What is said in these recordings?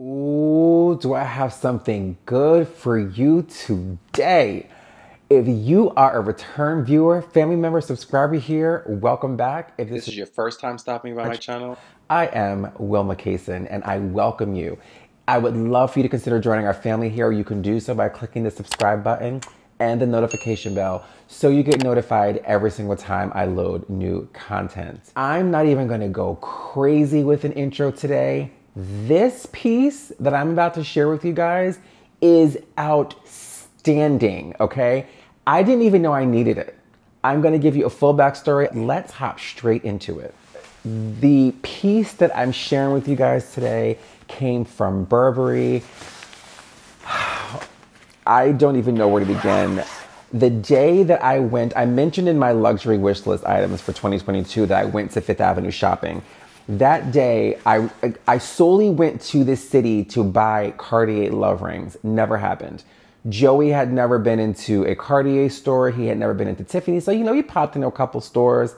Ooh, do I have something good for you today? If you are a return viewer, family member, subscriber here, welcome back. If this is your first time stopping by my channel, I am Wil Mikahson and I welcome you. I would love for you to consider joining our family here. You can do so by clicking the subscribe button and the notification bell so you get notified every single time I load new content. I'm not even gonna go crazy with an intro today. This piece that I'm about to share with you guys is outstanding, okay? I didn't even know I needed it. I'm gonna give you a full backstory. Let's hop straight into it. The piece that I'm sharing with you guys today came from Burberry. I don't even know where to begin. The day that I went, I mentioned in my luxury wish list items for 2022 that I went to Fifth Avenue shopping. That day, I solely went to this city to buy Cartier love rings. Never happened. Joey had never been into a Cartier store. He had never been into Tiffany. So, you know, he popped into a couple stores.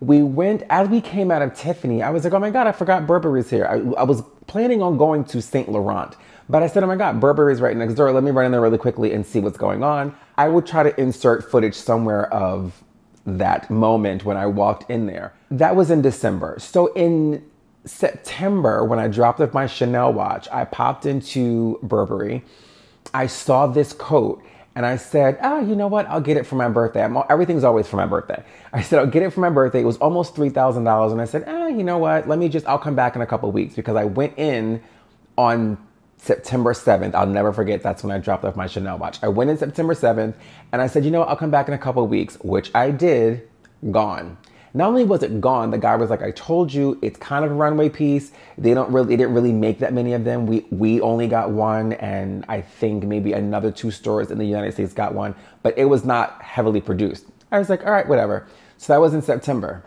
We went, as we came out of Tiffany, I was like, oh my God, I forgot Burberry's here. I was planning on going to St. Laurent, but I said, oh my God, Burberry's right next door. Let me run in there really quickly and see what's going on. I will try to insert footage somewhere of that moment when I walked in there. That was in December. So in September, when I dropped off my Chanel watch, I popped into Burberry. I saw this coat and I said, oh, you know what? I'll get it for my birthday. Everything's always for my birthday. I said, I'll get it for my birthday. It was almost $3,000. And I said, oh, you know what? I'll come back in a couple of weeks, because I went in on September 7th. I'll never forget. That's when I dropped off my Chanel watch. I went in September 7th and I said, you know what? I'll come back in a couple of weeks, which I did. Gone. Not only was it gone, the guy was like, I told you, it's kind of a runway piece. They didn't really make that many of them. We only got one, and I think maybe another two stores in the United States got one, but it was not heavily produced. I was like, all right, whatever. So that was in September.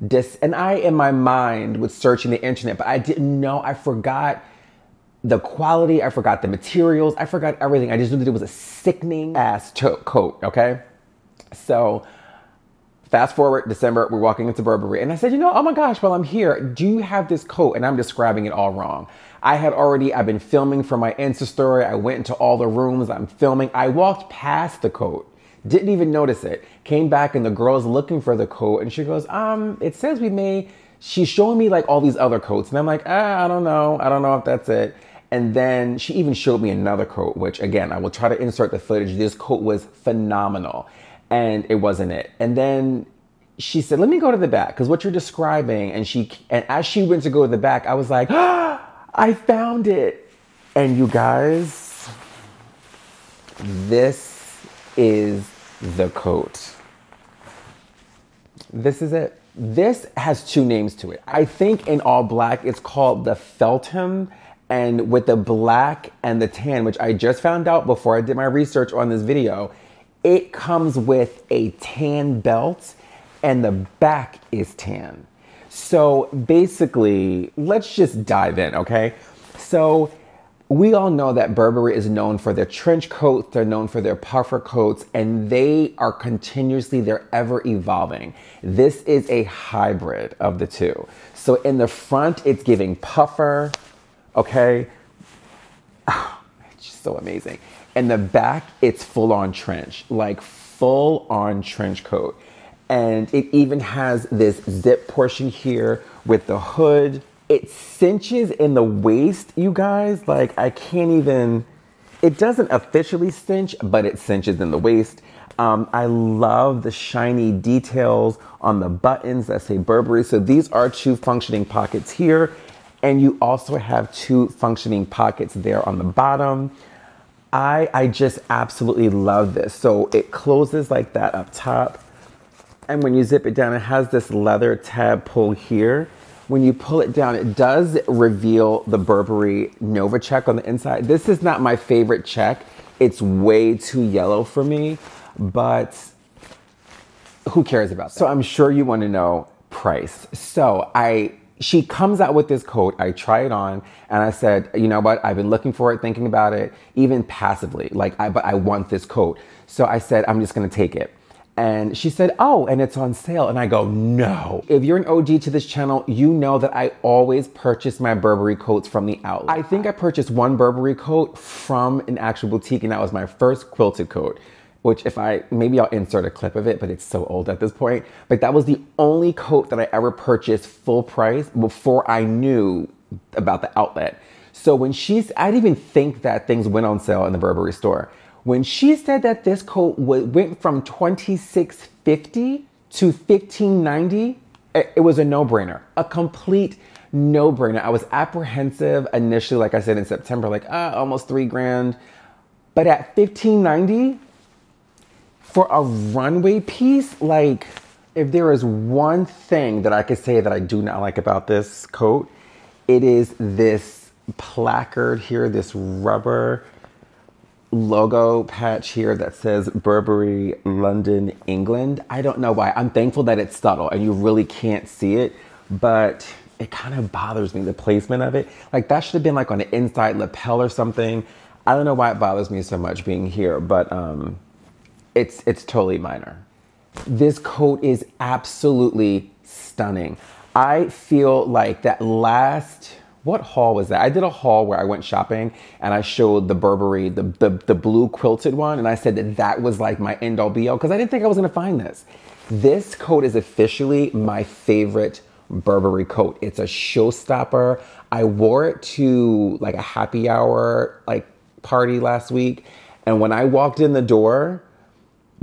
And I, in my mind, was searching the internet, but I didn't know. I forgot the quality. I forgot the materials. I forgot everything. I just knew that it was a sickening ass coat, okay? So fast forward, December, we're walking into Burberry. And I said, you know, oh my gosh, well, I'm here. Do you have this coat? And I'm describing it all wrong. I've been filming for my Insta story. I went into all the rooms. I'm filming. I walked past the coat. Didn't even notice it. Came back and the girl's looking for the coat. And she goes, it says we may. She's showing me like all these other coats. And I'm like, I don't know. I don't know if that's it. And then she even showed me another coat, which again, I will try to insert the footage. This coat was phenomenal. And it wasn't it. And then she said, let me go to the back, because what you're describing, and as she went to go to the back, I was like, ah, I found it. And you guys, this is the coat. This is it. This has two names to it. I think in all black, it's called the Feltham, and with the black and the tan, which I just found out before I did my research on this video, it comes with a tan belt and the back is tan. So basically, let's just dive in, okay? So we all know that Burberry is known for their trench coats, they're known for their puffer coats, and they are continuously, they're ever evolving. This is a hybrid of the two. So in the front, it's giving puffer, okay? Oh, it's just so amazing. And the back, it's full on trench, like full on trench coat. And it even has this zip portion here with the hood. It cinches in the waist, you guys, like I can't even, it doesn't officially cinch, but it cinches in the waist. I love the shiny details on the buttons that say Burberry. So these are two functioning pockets here. And you also have two functioning pockets there on the bottom. I just absolutely love this. So it closes like that up top. And when you zip it down, it has this leather tab pull here. When you pull it down, it does reveal the Burberry Nova check on the inside. This is not my favorite check. It's way too yellow for me, but who cares about that? So I'm sure you want to know price. So she comes out with this coat. I try it on and I said, you know what? I've been looking for it, thinking about it, even passively. Like, but I want this coat. So I said, I'm just going to take it. And she said, oh, and it's on sale. And I go, no. If you're an OG to this channel, you know that I always purchase my Burberry coats from the outlet. I think I purchased one Burberry coat from an actual boutique, and that was my first quilted coat, which maybe I'll insert a clip of it, but it's so old at this point. But that was the only coat that I ever purchased full price before I knew about the outlet. So when I didn't even think that things went on sale in the Burberry store. When she said that this coat went from $26.50 to $15.90, it was a no-brainer, a complete no-brainer. I was apprehensive initially, like I said in September, like almost $3 grand, but at $15.90 for a runway piece, like if there is one thing that I could say that I do not like about this coat, it is this placard here, this rubber logo patch here that says Burberry London, England. I don't know why. I'm thankful that it's subtle and you really can't see it, but it kind of bothers me, the placement of it. Like that should have been like on the inside lapel or something. I don't know why it bothers me so much being here, but it's totally minor. This coat is absolutely stunning. I feel like that last, what haul was that? I did a haul where I went shopping and I showed the Burberry, the blue quilted one, and I said that that was like my end all be all because I didn't think I was gonna find this. This coat is officially my favorite Burberry coat. It's a showstopper. I wore it to like a happy hour like party last week, and when I walked in the door,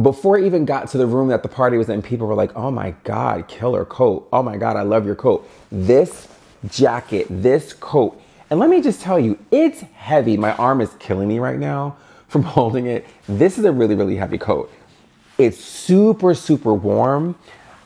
before I even got to the room that the party was in, people were like, oh my God, killer coat. Oh my God, I love your coat. This jacket, this coat. And let me just tell you, it's heavy. My arm is killing me right now from holding it. This is a really, really heavy coat. It's super, super warm.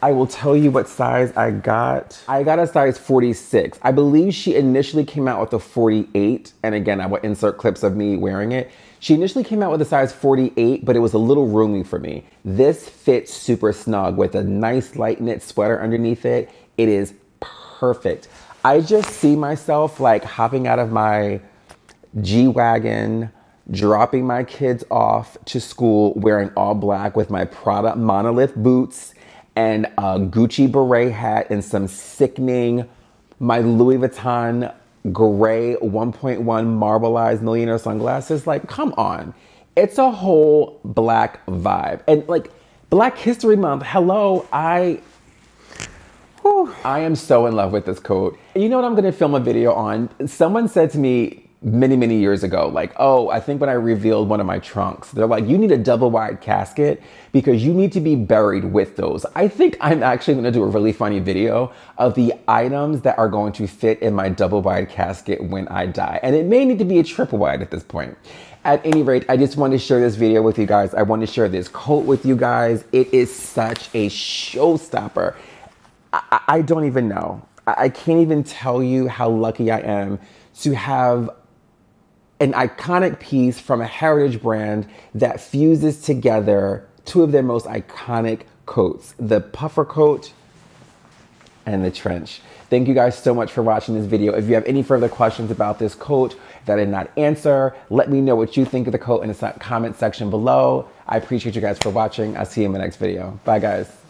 I will tell you what size I got. I got a size 46. I believe she initially came out with a 48. And again, I will insert clips of me wearing it. She initially came out with a size 48, but it was a little roomy for me. This fits super snug with a nice light knit sweater underneath it. It is perfect. I just see myself like hopping out of my G-Wagon, dropping my kids off to school, wearing all black with my Prada monolith boots and a Gucci beret hat and some sickening, my Louis Vuitton gray 1.1 marbleized millionaire sunglasses. Like, come on. It's a whole black vibe. And like Black History Month, hello, I am so in love with this coat. And you know what I'm gonna film a video on? Someone said to me many, many years ago, like, oh, I think when I revealed one of my trunks, they're like, you need a double wide casket because you need to be buried with those. I think I'm actually gonna do a really funny video of the items that are going to fit in my double wide casket when I die. And it may need to be a triple wide at this point. At any rate, I just wanted to share this video with you guys. I wanted to share this coat with you guys. It is such a showstopper. I don't even know. I can't even tell you how lucky I am to have an iconic piece from a heritage brand that fuses together two of their most iconic coats, the puffer coat and the trench. Thank you guys so much for watching this video. If you have any further questions about this coat that I did not answer, let me know what you think of the coat in the comment section below. I appreciate you guys for watching. I'll see you in my next video. Bye guys.